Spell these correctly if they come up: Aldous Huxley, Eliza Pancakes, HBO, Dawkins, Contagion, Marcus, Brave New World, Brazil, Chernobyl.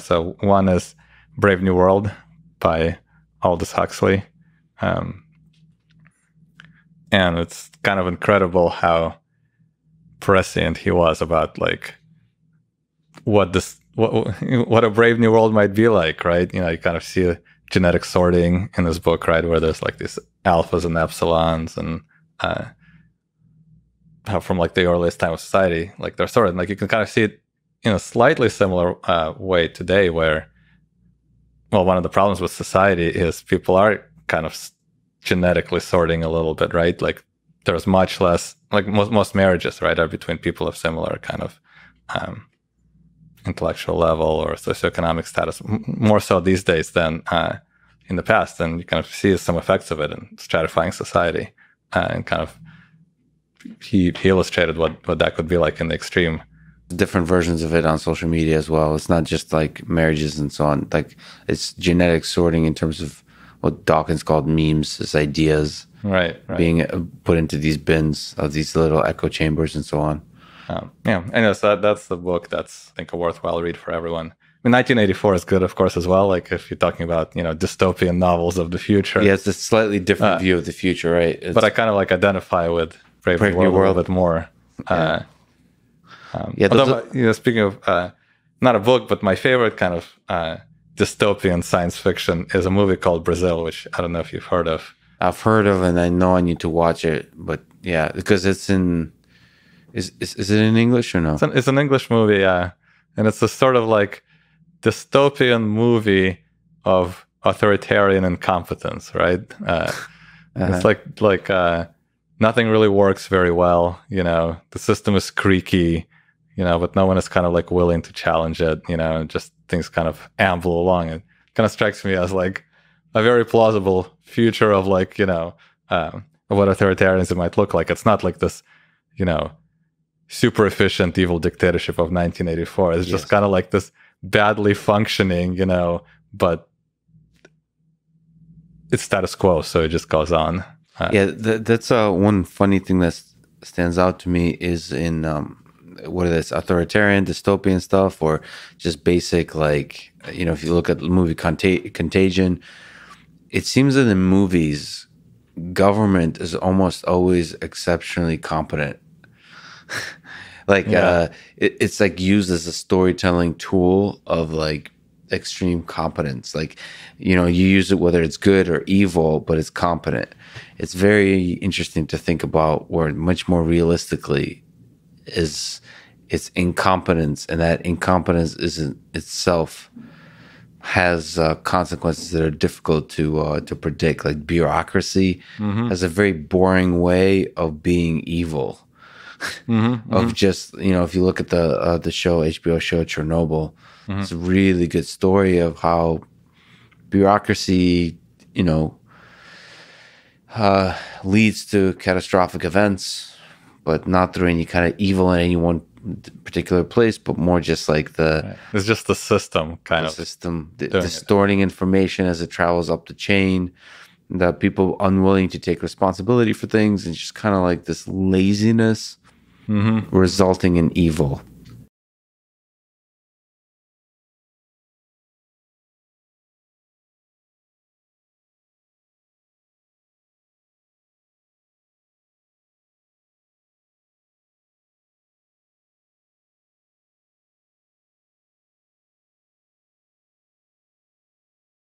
So one is Brave New World by Aldous Huxley. And it's kind of incredible how prescient he was about like what a Brave New World might be like, right? You know, you kind of see genetic sorting in this book, right, where there's like these alphas and epsilons, and how from like the earliest time of society, like they're sorted. Like you can kind of see it in a slightly similar way today, where, well, one of the problems with society is people are kind of genetically sorting a little bit, right? Like there's much less, like most marriages, right, are between people of similar kind of intellectual level or socioeconomic status, more so these days than in the past. And you kind of see some effects of it in stratifying society, and kind of he illustrated what that could be like in the extreme. Different versions of it on social media as well. It's not just like marriages and so on. Like it's genetic sorting in terms of what Dawkins called memes, his ideas, right, being put into these bins of these little echo chambers and so on. Yeah, anyway, so that's the book. That's, I think, a worthwhile read for everyone. I mean, 1984 is good, of course, as well. Like if you're talking about, you know, dystopian novels of the future. Yeah, it's a slightly different view of the future, right? But I kind of like identify with Brave New World a bit more. Yeah. Although, you know, speaking of not a book, but my favorite kind of dystopian science fiction is a movie called Brazil, which I don't know if you've heard of. I've heard of, and I know I need to watch it, but yeah, because it's in. Is it in English or no? It's an English movie, yeah. And it's a sort of like dystopian movie of authoritarian incompetence, right? It's like nothing really works very well, you know, the system is creaky, you know, but no one is kind of like willing to challenge it, you know, and just things kind of amble along. It kind of strikes me as like a very plausible future of like, you know, what authoritarianism might look like. It's not like this, you know, super efficient evil dictatorship of 1984. It's just kind of like this badly functioning, you know, but it's status quo, so it just goes on. That's one funny thing that stands out to me is in whether it's authoritarian dystopian stuff or just basic, like, you know, if you look at the movie Contagion, it seems that in movies government is almost always exceptionally competent. Like it's like used as a storytelling tool of like extreme competence. Like, you know, you use it whether it's good or evil, but it's competent. It's very interesting to think about where much more realistically is its incompetence, and that incompetence isn't itself has consequences that are difficult to predict. Like bureaucracy has a very boring way of being evil. Of just, you know, if you look at the show, HBO show Chernobyl, it's a really good story of how bureaucracy, you know, leads to catastrophic events, but not through any kind of evil in any one particular place, but more just like the it's just the system distorting information as it travels up the chain. The people unwilling to take responsibility for things, and just kind of like this laziness resulting in evil.